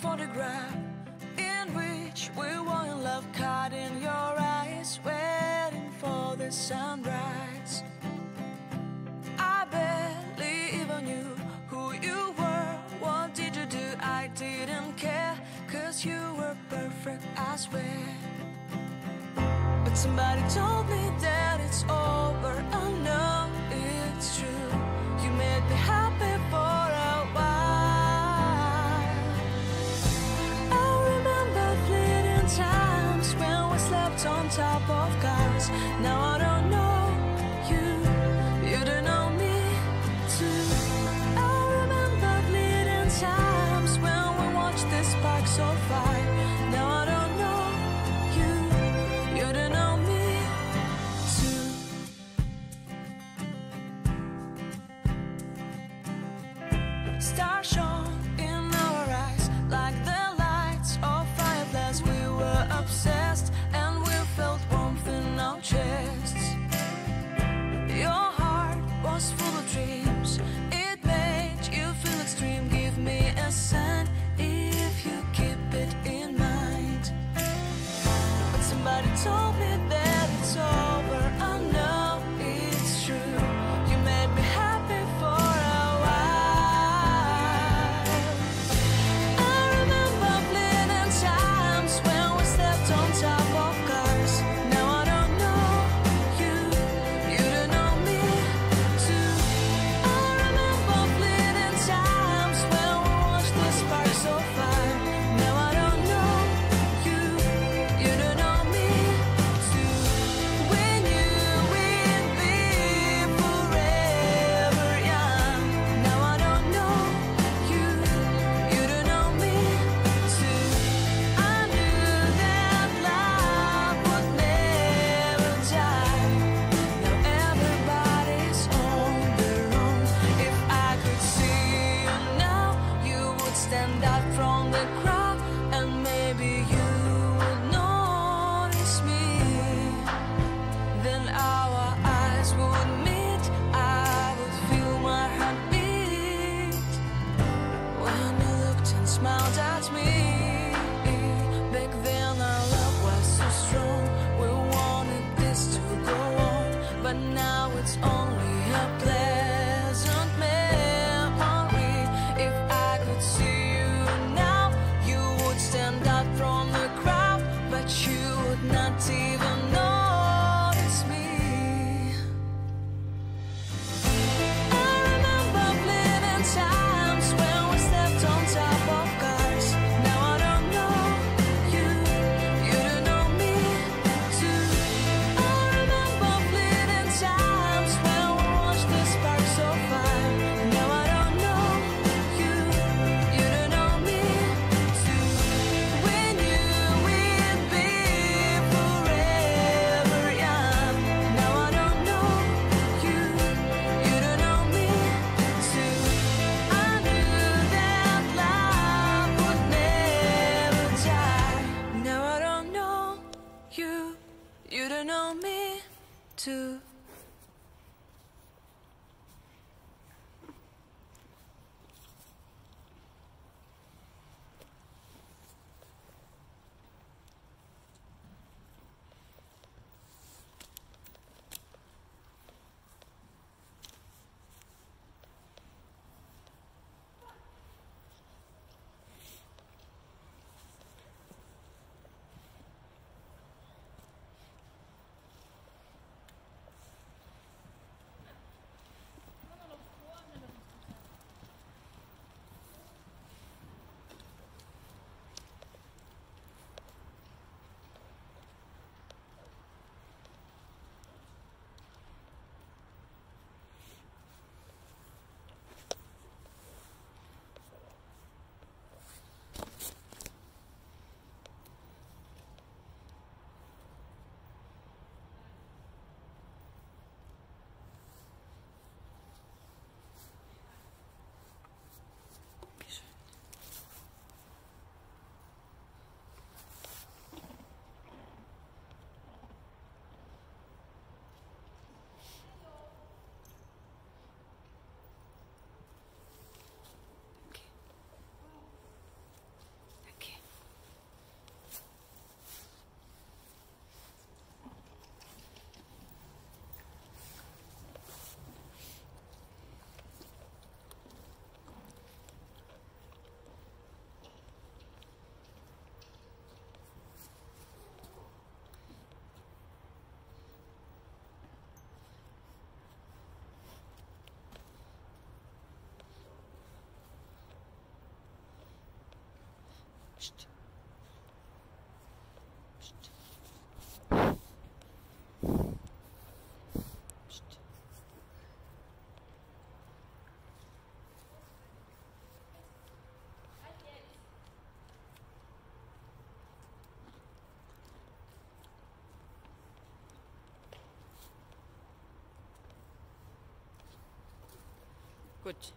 photograph in which we were in love, caught in your eyes, waiting for the sunrise. I barely even knew who you were. What did you do? I didn't care, 'cause you were perfect, I swear. But somebody told me that it's over. I know it's true. You made me happy for a while. I remember fleeting times when we slept on top of cars. Now I don't know you, you don't know me too. I remember fleeting times when we watched the sparks so far. Now I don't know you, you don't know me too. Stars shone in our eyes like the lights of fireflies. We were obsessed and we felt warmth in our chests. Your heart was full of dreams, it made you feel extreme. Give me a sign if you keep it in mind. But somebody told me that it's over. I know it's true. You made me happy for a while. I remember bleeding times when we slept on top of cars. Now I don't know you, you don't know me too. I remember bleeding times when we watched the sparks so fly. Now I don't know you, you don't know me too. We knew we'd be forever young. Now I don't know you, you don't know me too. I knew that love would never die. Now everybody's on their own. If I could see you now, you would stand out from the crowd, and maybe you would notice me. Then our eyes would meet. I would feel my heart beat when you looked and smiled at me. Back then our love was so strong, we wanted this to go on, but now it's only a pleasant memory. If I could see you now, you would stand out from the crowd, but you would not even notice me. I remember bleeding times when we slept on top of cars. Now I don't know you, you don't know me too. I remember bleeding times when we watched the sparks so fly. Now I don't know you, you don't know me too. We knew we'd be forever young. Now I don't know you, you don't know me too. I knew that love would never die. Now I don't know you, you don't know me too. Gut.